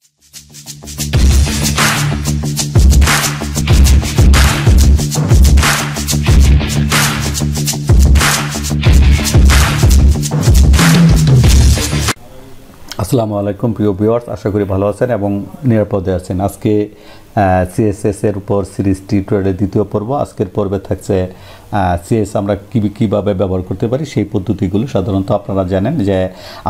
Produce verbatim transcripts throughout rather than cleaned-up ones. আসসালামু আলাইকুম প্রিয় ভিউয়ার্স, আশা করি ভালো আছেন এবং নিরাপদে আছেন। আজকে সিএসএস এর উপর সিরিজ টিউটোরিয়ালের দ্বিতীয় পর্ব। আজকের পর্বে থাকছে সিএস আমরা কী কীভাবে ব্যবহার করতে পারি সেই পদ্ধতিগুলো। সাধারণত আপনারা জানেন যে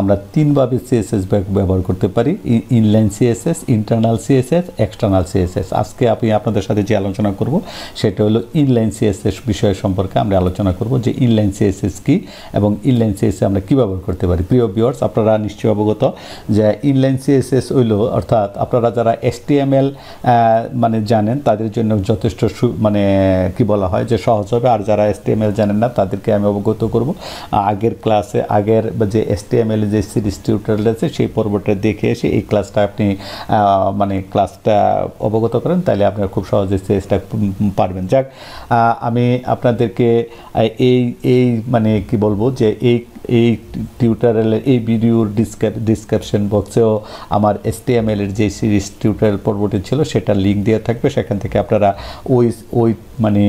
আমরা তিনভাবে সিএসএস ব্যবহার করতে পারি: inline CSS, internal CSS, external CSS. আজকে আমি আপনাদের সাথে যে আলোচনা করব সেটা হলো ইনলাইন সিএসএস বিষয় সম্পর্কে আমরা আলোচনা করব, যে ইনলাইন সিএসএস কী এবং ইনলাইন সিএসএস আমরা কী ব্যবহার করতে পারি। প্রিয় ভিউয়ার্স, আপনারা নিশ্চয়ই অবগত যে ইনলাইন সিএসএস হইল, অর্থাৎ আপনারা যারা এইচটিএমএল মানে জানেন তাদের জন্য যথেষ্ট মানে কি বলা হয় যে সহজ হবে। আর যারা এইচটিএমএল জানেন না তাদেরকে আমি অবগত করব, আগের ক্লাসে আগের যে এইচটিএমএল যে সিরিজ টিউটোরিয়াল আছে সেই পর্বটা দেখে এসে এই ক্লাসটা আপনি মানে ক্লাসটা অবগত করেন, তাহলে আপনারা খুব সহজে সিরিজটা পারবেন। যাক, আমি আপনাদেরকে এই এই মানে কি বলবো যে এই এই টিউটোরিয়ালের এই ভিডিওর ডিসক্রিপশন বক্সেও আমার এইচটিএমএলের যে সিরিজ টিউটোরিয়াল পর্বটি ছিল সেটা লিঙ্ক দেওয়া থাকবে। সেখান থেকে আপনারা ওই ওই মানে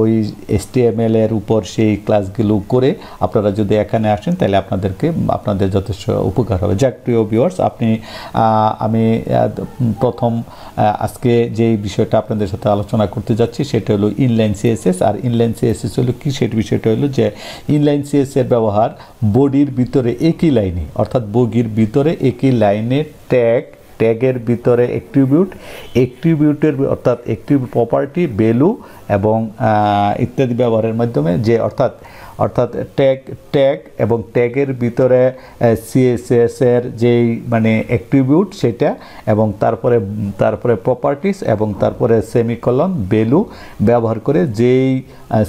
ওই এইচটিএমএলের উপর সেই ক্লাসগুলো করে আপনারা যদি এখানে আসেন তাহলে আপনাদেরকে আপনাদের যথেষ্ট উপকার হবে। যাক প্রিয় ভিউয়ার্স, আপনি আমি প্রথম আজকে যে বিষয়টা আপনাদের সাথে আলোচনা করতে যাচ্ছি সেটা হলো ইনলাইন সিএসএস। আর ইনলাইন সিএসএস হলো কি, সেটা বিষয়টা হলো যে ইনলাইন সিএসএসের ব্যবহার বডির ভিতরে একই লাইনে, অর্থাৎ বগির ভিতরে একই লাইনে ট্যাগ, ট্যাগের ভিতরে অ্যাট্রিবিউট, অ্যাট্রিবিউটের অর্থাৎ অ্যাট্রিবিউট প্রপার্টি, ভ্যালু এবং ইত্যাদি ব্যবহারের মাধ্যমে যে অর্থাৎ অর্থাৎ ট্যাগ ট্যাগ এবং ট্যাগের ভিতরে সিএসএসের যেই মানে অ্যাট্রিবিউট সেটা এবং তারপরে তারপরে প্রপার্টিস এবং তারপরে সেমিকলন ভ্যালু ব্যবহার করে যেই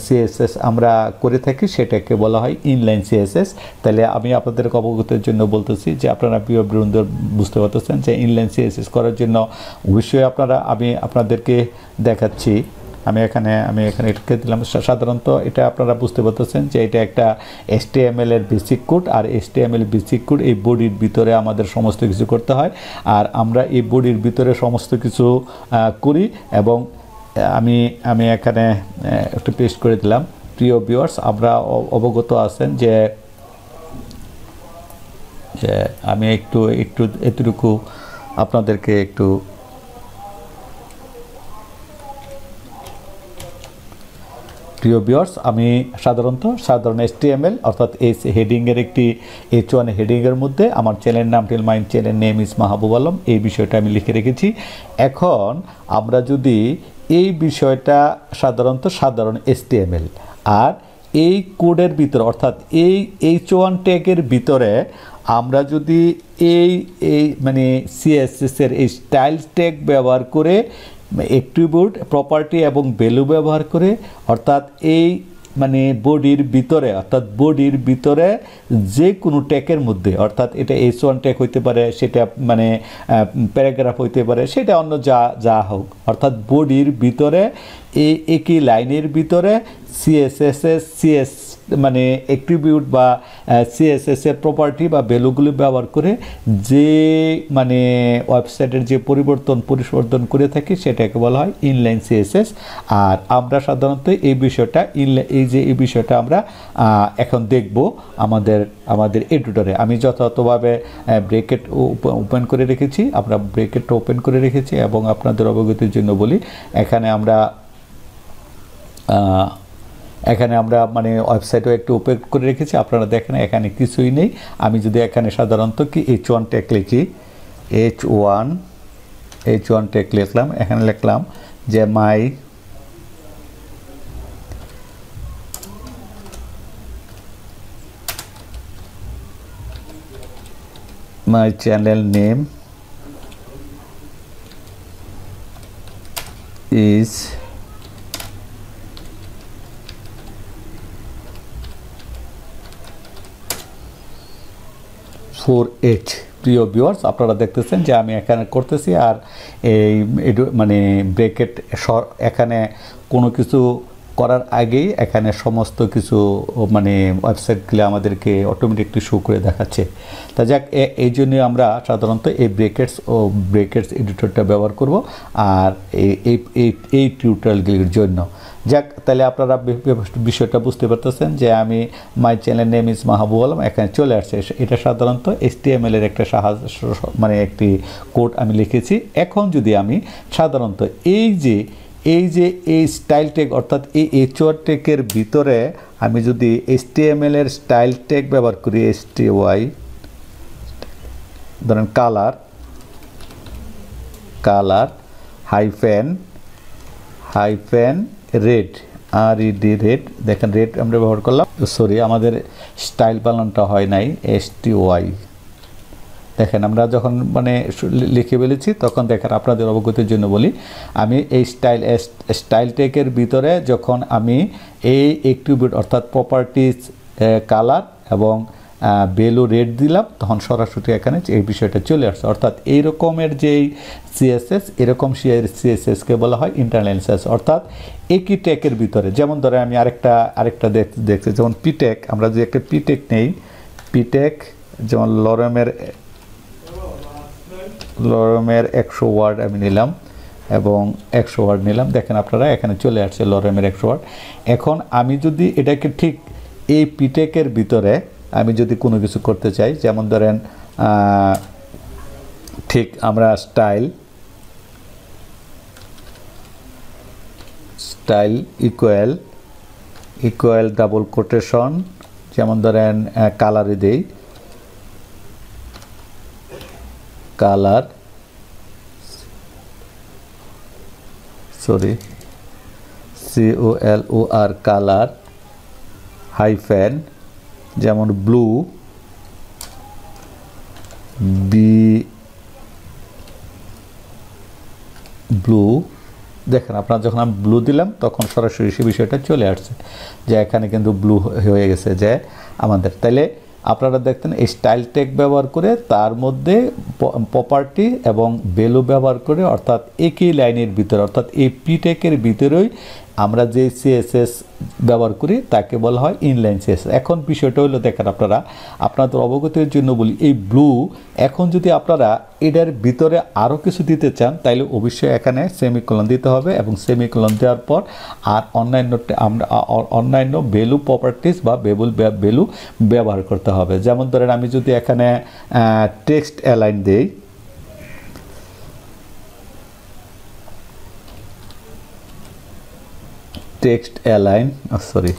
সিএসএস আমরা করে থাকি সেটাকে বলা হয় ইনলাইন সিএসএস। তাহলে আমি আপনাদের অবগতের জন্য বলতেছি যে আপনারা প্রিয় বৃন্দ বুঝতে পারতেছেন যে ইনলাইন সিএসএস করার জন্য অবশ্যই আপনারা আমি আপনাদেরকে দেখাচ্ছি। আমি এখানে আমি এখানে এটাকে দিলাম। সাধারণত এটা আপনারা বুঝতে পারতেছেন যে এটা একটা এইচটিএমএল এর বেসিক কোড। আর এইচটিএমএল বেসিক কোড, এই বডির ভিতরে আমাদের সমস্ত কিছু করতে হয়। আর আমরা এই বডির ভিতরে সমস্ত কিছু করি এবং আমি আমি এখানে একটু পেস্ট করে দিলাম। প্রিয় ভিউয়ার্স, আমরা অবগত আছেন যে আমি একটু একটু এতটুকু আপনাদেরকে একটু প্রিয় ভিউয়ার্স, আমি সাধারণত সাধারণ এইচটিএমএল অর্থাৎ এই হেডিংয়ের একটি এইচ ওয়ান হেডিংয়ের মধ্যে আমার চ্যানেল নাম till mine channel name is Mahbub Alam, এই বিষয়টা আমি লিখে রেখেছি। এখন আমরা যদি এই বিষয়টা সাধারণত সাধারণ এইচটিএমএল আর এই কোডের ভিতরে অর্থাৎ এই এইচ ওয়ান ট্যাগের ভিতরে আমরা যদি এই এই মানে সিএসএসের এই স্টাইল ট্যাগ ব্যবহার করে অ্যাট্রিবিউট প্রপার্টি এবং ভ্যালু ব্যবহার করে অর্থাৎ এই মানে বডির ভিতরে অর্থাৎ বডির ভিতরে যে কোনো ট্যাগের মধ্যে অর্থাৎ এটা এইচ ওয়ান ট্যাগ হইতে পারে, সেটা মানে প্যারাগ্রাফ হইতে পারে, সেটা অন্য যা যা হোক, অর্থাৎ বডির ভিতরে এই একই লাইনের ভিতরে সিএসএসএস সিএস মানে অ্যাট্রিবিউট বা সিএসএসের প্রপার্টি বা ভ্যালুগুলো ব্যবহার করে যে মানে ওয়েবসাইটের যে পরিবর্তন পরিবর্তন করে থাকি সেটাকে বলা হয় ইনলাইন সিএসএস। আর আমরা সাধারণত এই বিষয়টা ইনলাইন এই যে এই বিষয়টা আমরা এখন দেখব আমাদের আমাদের এডিটরে। আমি যথাযথভাবে ব্রেকেট ওপেন করে রেখেছি, আমরা ব্রেকেটটা ওপেন করে রেখেছি এবং আপনাদের অবগতির জন্য বলি, এখানে আমরা এখানে আমরা মানে ওয়েবসাইটও একটু ওপেন করে রেখেছি। আপনারা দেখেন এখানে কিছুই নেই। আমি যদি এখানে সাধারণত কি এইচ ওয়ান ট্যাগ লিখি, H one H one tag লিখলাম, এখানে লিখলাম যে my my channel name is four H. প্রিয় ভিউয়ার্স, আপনারা দেখতেছেন যে আমি এখানে করতেছি আর এই মানে ব্রেকেট এখানে কোনো কিছু করার আগেই এখানে সমস্ত কিছু মানে ওয়েবসাইটগুলো আমাদেরকে অটোমেটিকলি শো করে দেখাচ্ছে। তা যাক, এই জন্য আমরা সাধারণত এই ব্রেকেটস ও ব্রেকেটস এডিটরটা ব্যবহার করব আর এই এই টিউটোরিয়ালগুলির জন্য। যাক, তাহলে আপনারা বিষয়টা বুঝতে পারতেছেন যে আমি my channel name is Mahbub Alam এখানে চলে আসছে। এটা সাধারণত এইচটিএমএল এর একটা সাহায্য মানে একটি কোড আমি লিখেছি। এখন যদি আমি সাধারণত এই যে এই যে এই স্টাইল ট্যাগ অর্থাৎ এই এইচআর ট্যাগের ভিতরে আমি যদি এইচটিএমএল এর স্টাইল ট্যাগ ব্যবহার করি, এসটিওয়াই ধরেন colour colour hyphen hyphen red R E D red, দেখেন রেড আমরা ব্যবহার করলাম। সরি, আমাদের স্টাইল বানানটা হয় নাই, এসটিওয়াই। দেখেন আমরা যখন মানে লিখে ফেলেছি তখন দেখেন আপনাদের অবগতির জন্য বলি, আমি এই স্টাইল স্টাইল ট্যাগের ভিতরে যখন আমি এই অ্যাট্রিবিউট অর্থাৎ প্রপার্টিজ কালার এবং ভ্যালু রেড দিলাম তখন সরাসরি এখানে এই বিষয়টা চলে আসছে। অর্থাৎ এই রকমের যেই সিএসএস, এরকম সিএসএসকে বলা হয় ইন্টারনাল সিএসএস, অর্থাৎ একই ট্যাগের ভিতরে। যেমন ধরে আমি আরেকটা আরেকটা দেখছি, যেমন পিটেক, আমরা যদি একটা পিটেক নেই, পিটেক যেমন লরেমের লরেমের একশো ওয়ার্ড আমি নিলাম এবং একশো ওয়ার্ড নিলাম, দেখেন আপনারা এখানে চলে আসছে লরেমের একশো ওয়ার্ড। এখন আমি যদি এটাকে ঠিক এই পিটেকের ভিতরে আমি যদি কোনো কিছু করতে চাই, যেমন ধরেন ঠিক আমরা style style equal equal double quotation, যেমন ধরেন কালারে দেই colour, sorry C O L O R colour hyphen যেমন ব্লু, বি ব্লু। দেখেন আপনার যখন আমি ব্লু দিলাম তখন সরাসরি সে বিষয়টা চলে আসছে যে এখানে কিন্তু ব্লু হয়ে গেছে যে আমাদের। তাইলে আপনারা দেখতেন এই স্টাইল ট্যাগ ব্যবহার করে তার মধ্যে প্রপার্টি এবং ভ্যালু ব্যবহার করে অর্থাৎ একই লাইনের ভিতরে অর্থাৎ এই পি ট্যাগের ভিতরেই আমরা যে সিএসএস ব্যবহার করি তাকে বলা হয় ইনলাইন সিএসএস। এখন বিষয়টা হলো দেখেন আপনারা আপনাদের অবগতির জন্য বলি, এই ব্লু এখন যদি আপনারা এটার ভিতরে আরও কিছু দিতে চান তাহলে অবশ্যই এখানে সেমিকোলন দিতে হবে এবং সেমিকোলন দেওয়ার পর আর অন্যান্য আমরা অন্যান্য ভ্যালু প্রপার্টিস বা ভ্যালু ভ্যালু ব্যবহার করতে হবে। যেমন ধরেন আমি যদি এখানে টেক্সট অ্যালাইন দিই, text align sorry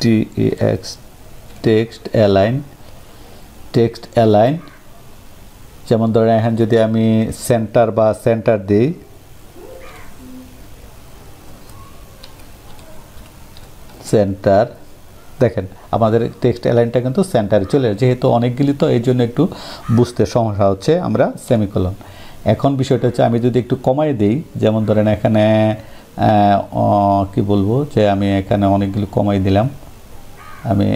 T E X text align text align যেমন ধরেন এখন যদি আমি সেন্টার বা সেন্টার দিই, সেন্টার, দেখেন আমাদের টেক্সট অ্যালাইনটা কিন্তু সেন্টারে চলে আসে। যেহেতু অনেকগুলি তো এই জন্য একটু বুঝতে সমস্যা হচ্ছে, আমরা সেমিকোলন। এখন বিষয়টা হচ্ছে আমি যদি একটু কমাই দিই, যেমন ধরেন এখানে কি বলবো যে আমি এখানে অনেকগুলো কমাই দিলাম, আমি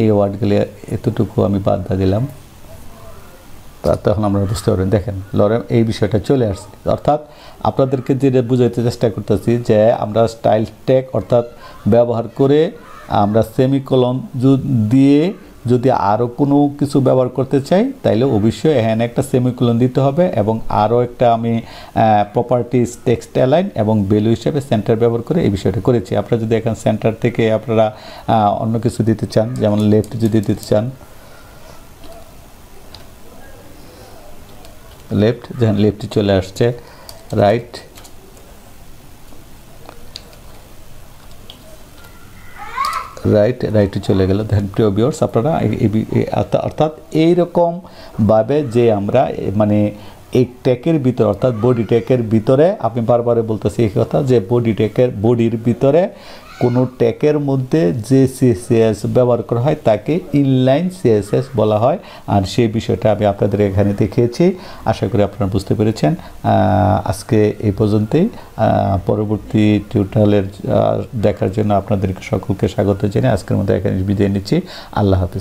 এই ওয়ার্ডগুলি এতটুকু আমি বাদ দিলাম, তা তখন আমরা বুঝতে পারবেন। দেখেন লরেম এই বিষয়টা চলে আসছে। অর্থাৎ আপনাদেরকে যেটা বুঝাইতে চেষ্টা করতেছি যে আমরা স্টাইল ট্যাগ অর্থাৎ ব্যবহার করে আমরা সেমিকোলন দিয়ে যদি আরও কোনো কিছু ব্যবহার করতে চাই তাইলে অবশ্যই এখানে একটা সেমিকোলন দিতে হবে এবং আরও একটা আমি প্রপার্টিস টেক্সট অ্যালাইন এবং ভ্যালু হিসেবে সেন্টার ব্যবহার করে এই বিষয়টা করেছি। আপনারা যদি এখন সেন্টার থেকে আপনারা অন্য কিছু দিতে চান, যেমন লেফট যদি দিতে চান, লেফট, যেখানে লেফটে চলে আসছে, রাইট রাইট রাইটে চলে গেল। দেখেন প্রিয় ভিউয়ার্স, আপনারা অর্থাৎ এইরকমভাবে যে আমরা মানে এই ট্যাগের ভিতরে অর্থাৎ বডি ট্যাগের ভিতরে আমি বারবারে বলতেছি এই কথা যে বডি ট্যাগের বডির ভিতরে কোনো ট্যাগের মধ্যে যে সিএসএস ব্যবহার করা হয় তাকে ইনলাইন সিএসএস বলা হয়। আর সেই বিষয়টা আমি আপনাদের এখানে দেখিয়েছি। আশা করি আপনারা বুঝতে পেরেছেন। আজকে এই পর্যন্তই। পরবর্তী টিউটোরিয়ালের দেখার জন্য আপনাদেরকে সকলকে স্বাগত জানিয়ে আজকের মধ্যে এখানে বিদায় নিচ্ছি। আল্লাহ হাফেজ।